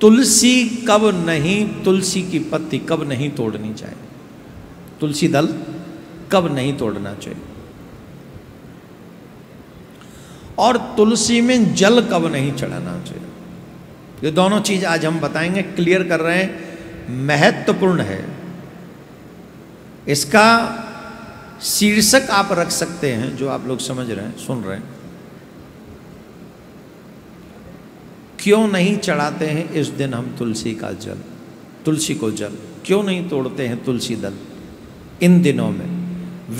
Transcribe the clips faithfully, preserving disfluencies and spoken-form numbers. तुलसी कब नहीं, तुलसी की पत्ती कब नहीं तोड़नी चाहिए, तुलसी दल कब नहीं तोड़ना चाहिए, और तुलसी में जल कब नहीं चढ़ाना चाहिए। ये दोनों चीज आज हम बताएंगे, क्लियर कर रहे हैं, महत्वपूर्ण है। इसका शीर्षक आप रख सकते हैं, जो आप लोग समझ रहे हैं, सुन रहे हैं, क्यों नहीं चढ़ाते हैं इस दिन हम तुलसी का जल, तुलसी को जल क्यों नहीं तोड़ते हैं तुलसी दल इन दिनों में।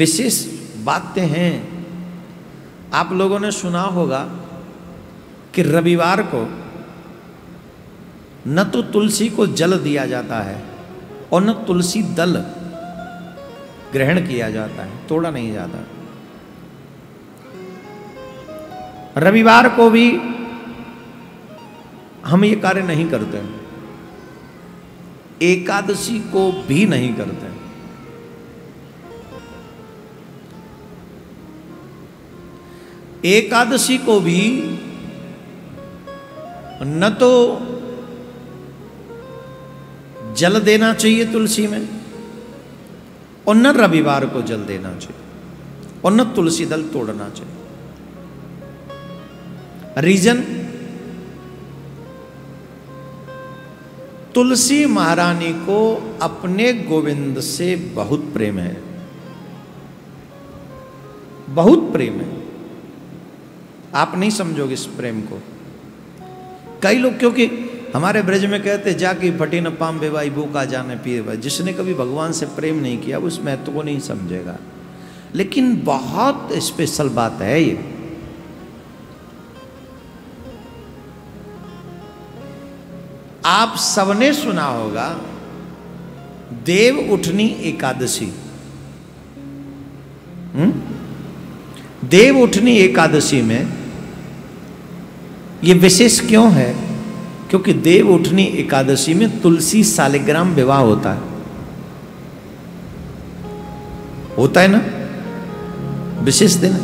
विशेष बातें हैं। आप लोगों ने सुना होगा कि रविवार को न तो तुलसी को जल दिया जाता है और न तुलसी दल ग्रहण किया जाता है, तोड़ा नहीं जाता। रविवार को भी हम ये कार्य नहीं करते, एकादशी को भी नहीं करते। एकादशी को भी न तो जल देना चाहिए तुलसी में, और न रविवार को जल देना चाहिए, और न तुलसी दल तोड़ना चाहिए। रीजन, तुलसी महारानी को अपने गोविंद से बहुत प्रेम है, बहुत प्रेम है। आप नहीं समझोगे इस प्रेम को। कई लोग, क्योंकि हमारे ब्रज में कहते जाकि फटी न पाम बे भाई, भूखा जाने पिए भाई। जिसने कभी भगवान से प्रेम नहीं किया उस महत्व को नहीं समझेगा, लेकिन बहुत स्पेशल बात है ये। आप सबने सुना होगा देव उठनी एकादशी, हम्म देव उठनी एकादशी में ये विशेष क्यों है? क्योंकि देव उठनी एकादशी में तुलसी शालिग्राम विवाह होता है, होता है ना, विशेष दिन है।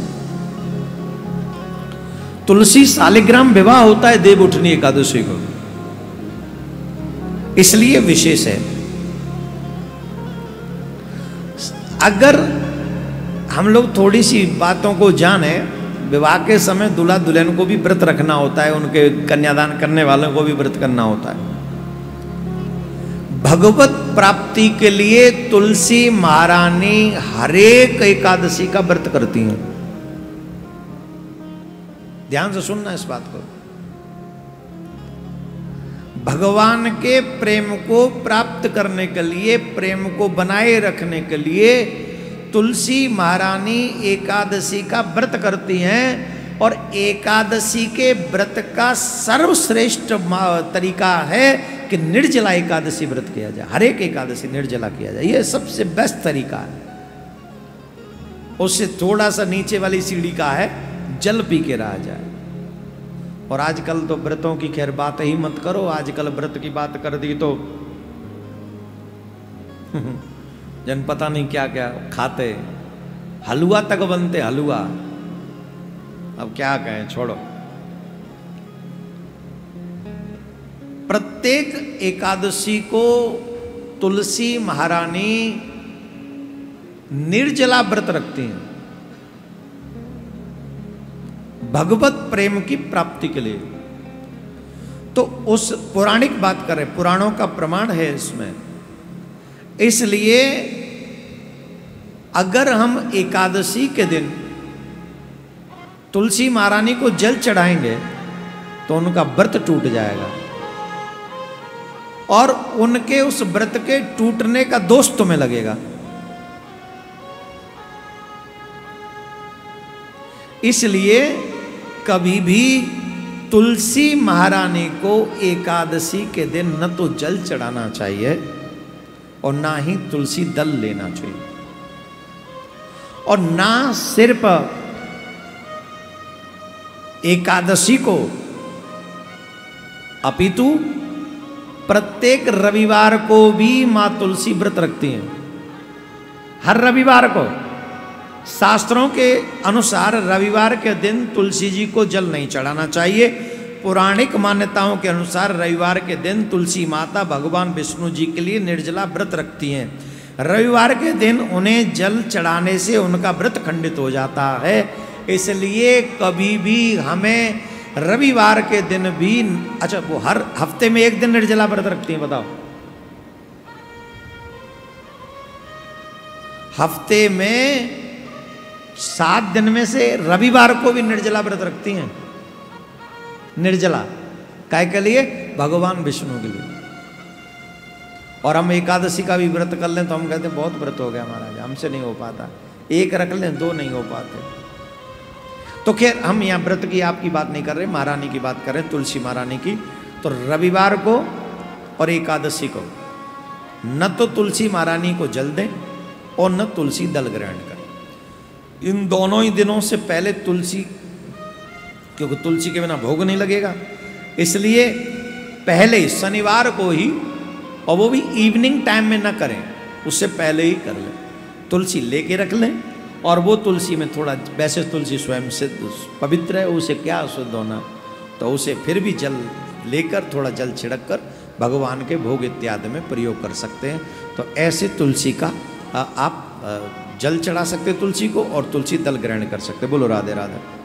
तुलसी शालिग्राम विवाह होता है देव उठनी एकादशी को, इसलिए विशेष है। अगर हम लोग थोड़ी सी बातों को जाने, विवाह के समय दूल्हा दुल्हन को भी व्रत रखना होता है, उनके कन्यादान करने वालों को भी व्रत करना होता है। भगवत प्राप्ति के लिए तुलसी महारानी हरेक एकादशी का व्रत करती हैं। ध्यान से सुनना इस बात को। भगवान के प्रेम को प्राप्त करने के लिए, प्रेम को बनाए रखने के लिए तुलसी महारानी एकादशी का व्रत करती हैं, और एकादशी के व्रत का सर्वश्रेष्ठ तरीका है कि निर्जला एकादशी व्रत किया जाए, हर एक एकादशी निर्जला किया जाए, यह सबसे बेस्ट तरीका है। उससे थोड़ा सा नीचे वाली सीढ़ी का है जल पी के रहा जाए। और आजकल तो व्रतों की खैर बात ही मत करो, आजकल व्रत की बात कर दी तो जन पता नहीं क्या क्या खाते, हलवा तक बनते, हलवा। अब क्या कहें, छोड़ो। प्रत्येक एकादशी को तुलसी महारानी निर्जला व्रत रखती हैं भगवत प्रेम की प्राप्ति के लिए। तो उस पौराणिक बात करें, पुराणों का प्रमाण है इसमें। इसलिए अगर हम एकादशी के दिन तुलसी महारानी को जल चढ़ाएंगे तो उनका व्रत टूट जाएगा, और उनके उस व्रत के टूटने का दोष तुम्हें लगेगा। इसलिए कभी भी तुलसी महारानी को एकादशी के दिन न तो जल चढ़ाना चाहिए और ना ही तुलसी दल लेना चाहिए, और ना सिर्फ एकादशी को, अपितु प्रत्येक रविवार को भी मां तुलसी व्रत रखती हैं, हर रविवार को। शास्त्रों के अनुसार रविवार के दिन तुलसी जी को जल नहीं चढ़ाना चाहिए। पौराणिक मान्यताओं के अनुसार रविवार के दिन तुलसी माता भगवान विष्णु जी के लिए निर्जला व्रत रखती हैं। रविवार के दिन उन्हें जल चढ़ाने से उनका व्रत खंडित हो जाता है, इसलिए कभी भी हमें रविवार के दिन भी, अच्छा वो हर हफ्ते में एक दिन निर्जला व्रत रखती हैं, बताओ हफ्ते में सात दिन में से रविवार को भी निर्जला व्रत रखती हैं। निर्जला काय के लिए? भगवान विष्णु के लिए। और हम एकादशी का भी व्रत कर लें तो हम कहते हैं बहुत व्रत हो गया महाराज, हमसे नहीं हो पाता, एक रख लें दो नहीं हो पाते। तो खैर हम यहाँ व्रत की आपकी बात नहीं कर रहे, महारानी की बात कर रहे, तुलसी महारानी की। तो रविवार को और एकादशी को न तो तुलसी महारानी को जल दें और न तुलसी दल ग्रहण करें। इन दोनों ही दिनों से पहले तुलसी, क्योंकि तुलसी के बिना भोग नहीं लगेगा, इसलिए पहले ही शनिवार को ही, और वो भी इवनिंग टाइम में ना करें, उससे पहले ही कर लें। तुलसी लेके रख लें और वो तुलसी में थोड़ा, वैसे तुलसी स्वयं सिद्ध पवित्र है, उसे क्या शुद्ध होना, तो उसे फिर भी जल लेकर थोड़ा जल छिड़क कर भगवान के भोग इत्यादि में प्रयोग कर सकते हैं। तो ऐसे तुलसी का आप जल चढ़ा सकते तुलसी को और तुलसी दल ग्रहण कर सकते। बोलो राधे राधे।